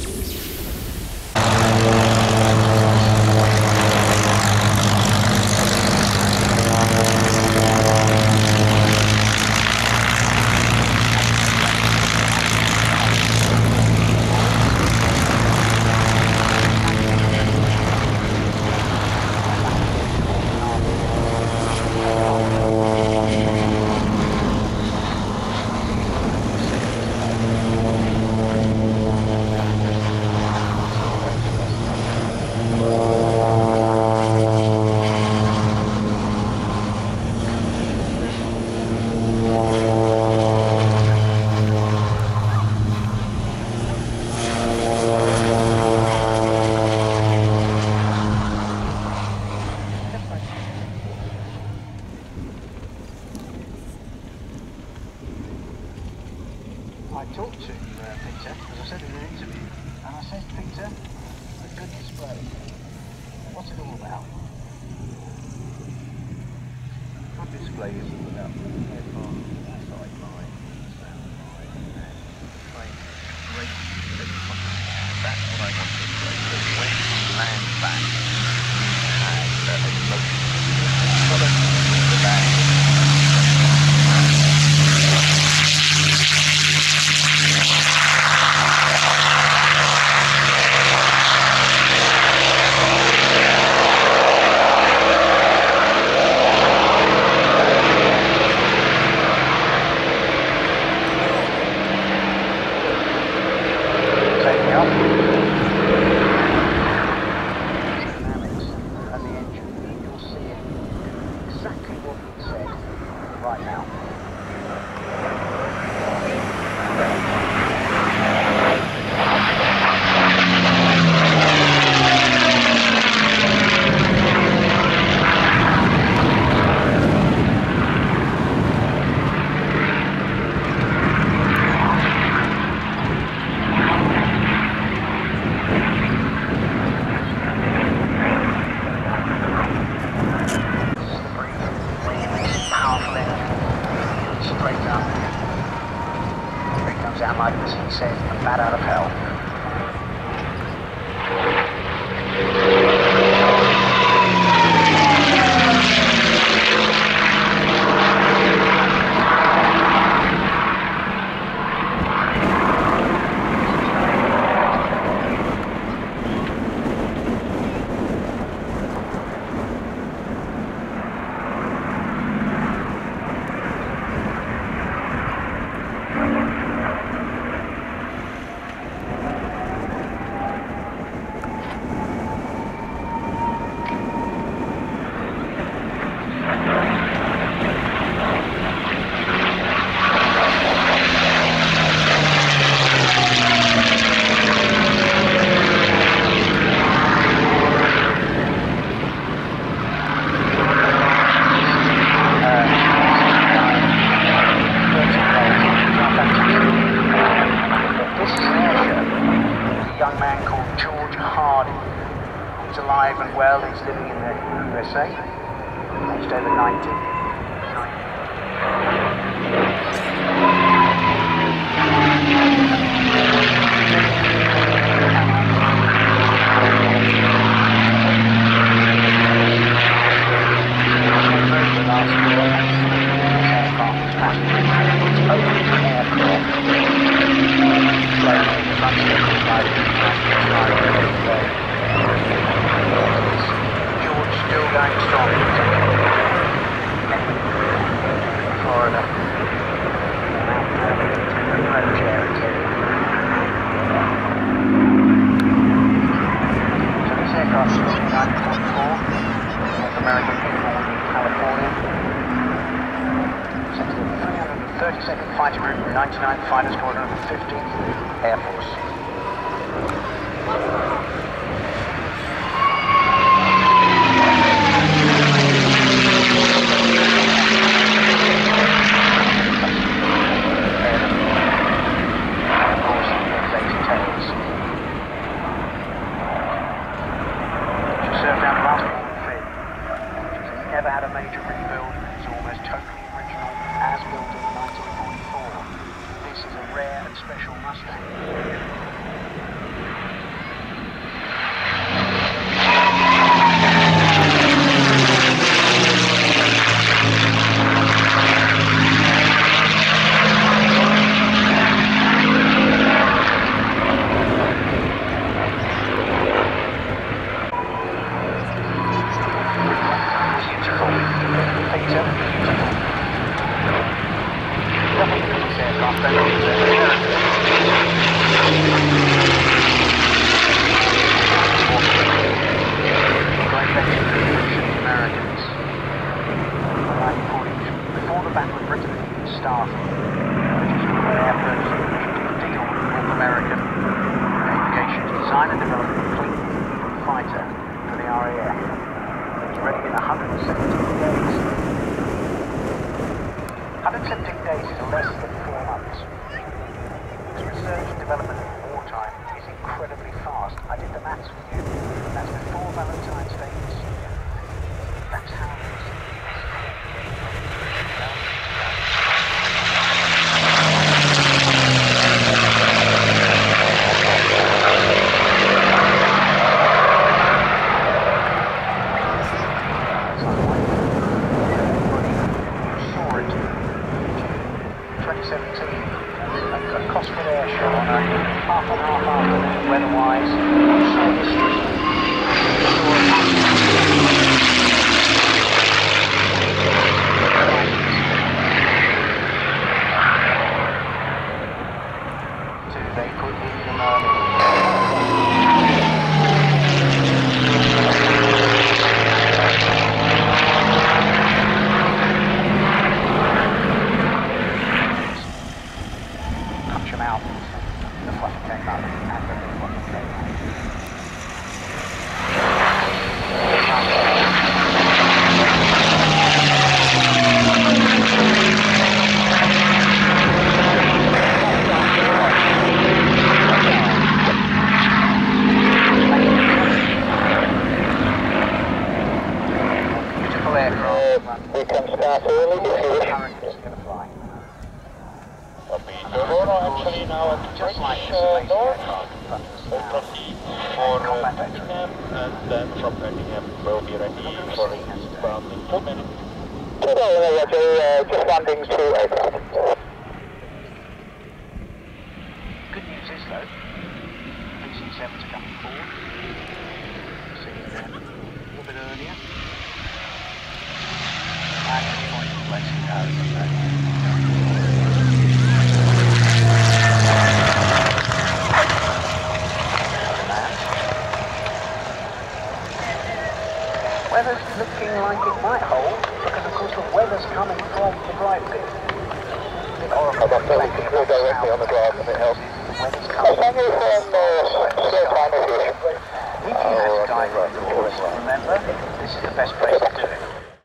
332nd Fighter Group, 99th Fighter Squadron, 15th Air Force. Special Mustang. American Aviation Design and Development Fleet Fighter for the RAF. It's ready in 117 days. 117 days is less than 4 months. Its research and development in wartime is incredibly fast. I did the maths for you. That's before Valentine's Day this year. That's how it is. Remember, this is the best